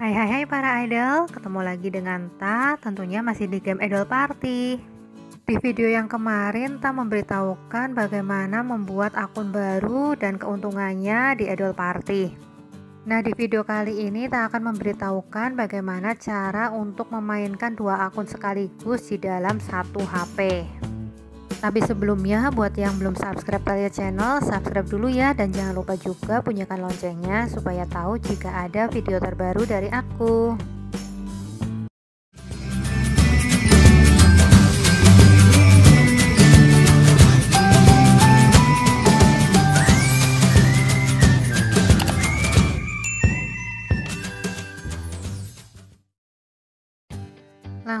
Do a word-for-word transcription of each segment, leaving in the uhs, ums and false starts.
Hai hai hai para idol, ketemu lagi dengan Ta, tentunya masih di game Idol Party. Di video yang kemarin Ta memberitahukan bagaimana membuat akun baru dan keuntungannya di Idol Party. Nah, di video kali ini Ta akan memberitahukan bagaimana cara untuk memainkan dua akun sekaligus di dalam satu H P. Tapi sebelumnya, buat yang belum subscribe Thaliea Channel, subscribe dulu ya, dan jangan lupa juga bunyikan loncengnya supaya tahu jika ada video terbaru dari aku.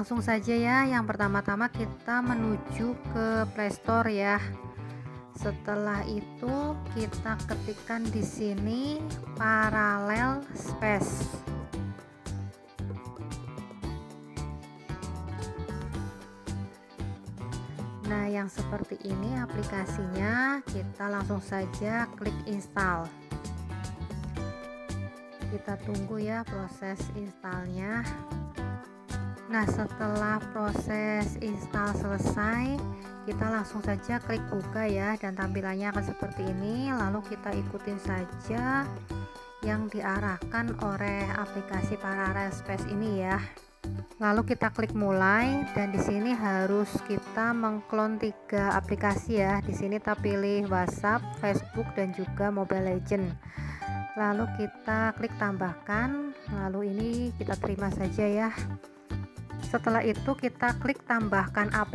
Langsung saja ya, yang pertama-tama kita menuju ke Play Store ya. Setelah itu kita ketikkan di sini Parallel Space. Nah, yang seperti ini aplikasinya, kita langsung saja klik install. Kita tunggu ya proses installnya. Nah, setelah proses install selesai, kita langsung saja klik buka ya, dan tampilannya akan seperti ini. Lalu kita ikutin saja yang diarahkan oleh aplikasi Parallel Space ini ya. Lalu kita klik mulai, dan di sini harus kita mengklon tiga aplikasi ya. Di sini kita pilih WhatsApp, Facebook, dan juga Mobile Legend. Lalu kita klik tambahkan. Lalu ini kita terima saja ya. Setelah itu kita klik tambahkan app,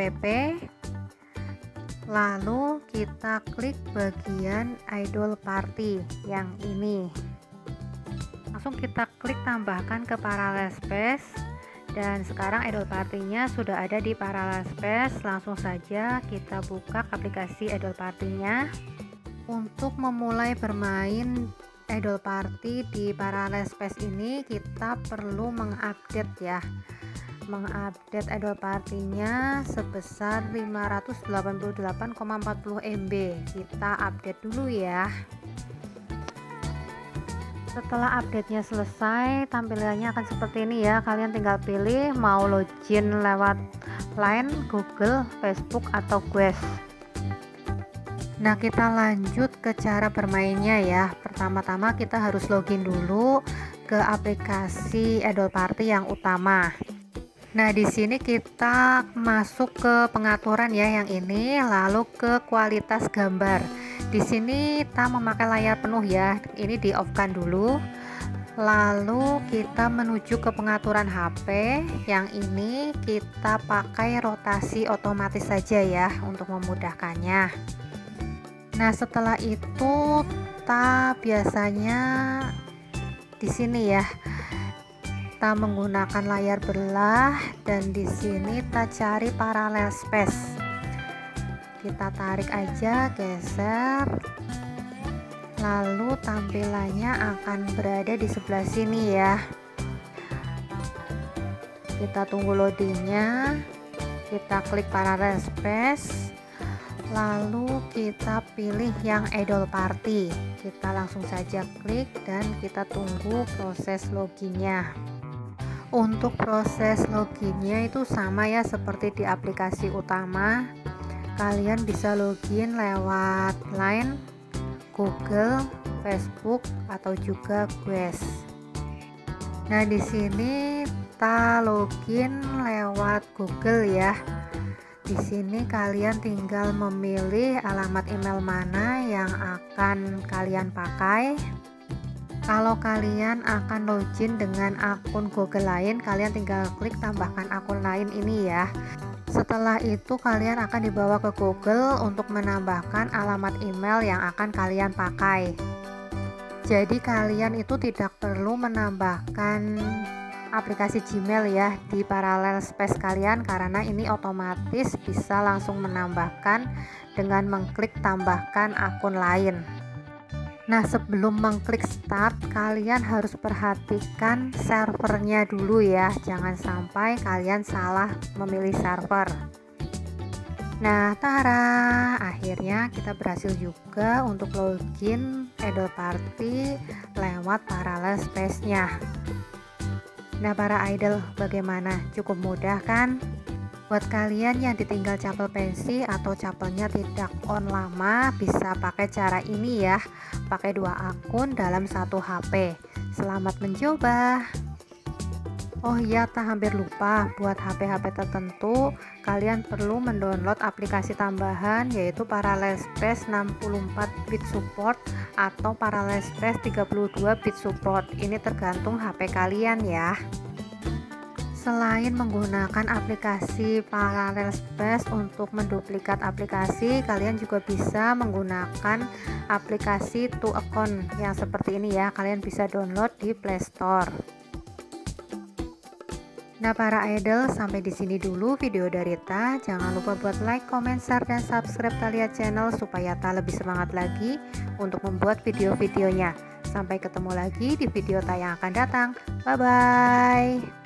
lalu kita klik bagian Idol Party yang ini. Langsung kita klik tambahkan ke Parallel Space, dan sekarang Idol Party-nya sudah ada di Parallel Space. Langsung saja kita buka aplikasi Idol Party-nya. Untuk memulai bermain Idol Party di Parallel Space ini, kita perlu mengupdate ya. Mengupdate Idol Party-nya sebesar lima ratus delapan puluh delapan koma empat puluh megabyte. Kita update dulu ya. Setelah update-nya selesai, tampilannya akan seperti ini ya. Kalian tinggal pilih mau login lewat Line, Google, Facebook, atau Quest. Nah, kita lanjut ke cara bermainnya ya. Pertama-tama kita harus login dulu ke aplikasi Idol Party yang utama. Nah, di sini kita masuk ke pengaturan ya yang ini, lalu ke kualitas gambar. Di sini kita memakai layar penuh ya. Ini di-off-kan dulu. Lalu kita menuju ke pengaturan H P. Yang ini kita pakai rotasi otomatis saja ya untuk memudahkannya. Nah, setelah itu kita biasanya di sini ya. Kita menggunakan layar belah, dan di sini kita cari Parallel Space. Kita tarik aja, geser. Lalu tampilannya akan berada di sebelah sini ya. Kita tunggu loadingnya. Kita klik Parallel Space. Lalu kita pilih yang Idol Party. Kita langsung saja klik, dan kita tunggu proses loginnya. Untuk proses loginnya itu sama ya seperti di aplikasi utama. Kalian bisa login lewat Line, Google, Facebook, atau juga Quest. Nah, di sini kita login lewat Google ya. Di sini kalian tinggal memilih alamat email mana yang akan kalian pakai. Kalau kalian akan login dengan akun Google lain, kalian tinggal klik tambahkan akun lain ini ya. Setelah itu kalian akan dibawa ke Google untuk menambahkan alamat email yang akan kalian pakai. Jadi kalian itu tidak perlu menambahkan aplikasi Gmail ya di Parallel Space kalian, karena ini otomatis bisa langsung menambahkan dengan mengklik tambahkan akun lain. Nah, sebelum mengklik start, kalian harus perhatikan servernya dulu ya. Jangan sampai kalian salah memilih server. Nah, tara, akhirnya kita berhasil juga untuk login Idol Party lewat Parallel Space-nya. Nah para idol, bagaimana? Cukup mudah kan? Buat kalian yang ditinggal capel pensi atau capelnya tidak on lama, bisa pakai cara ini ya, pakai dua akun dalam satu H P. Selamat mencoba. Oh iya, tak hampir lupa, buat H P-H P tertentu kalian perlu mendownload aplikasi tambahan, yaitu Parallel Space enam puluh empat bit support atau Parallel Space tiga puluh dua bit support. Ini tergantung H P kalian ya. Selain menggunakan aplikasi Parallel Space untuk menduplikat aplikasi, kalian juga bisa menggunakan aplikasi To Account yang seperti ini ya. Kalian bisa download di Play Store. Nah para idol, sampai di sini dulu video dari Ta. Jangan lupa buat like, comment, share, dan subscribe Thaliea Channel supaya Ta lebih semangat lagi untuk membuat video-videonya. Sampai ketemu lagi di video Ta yang akan datang. Bye bye.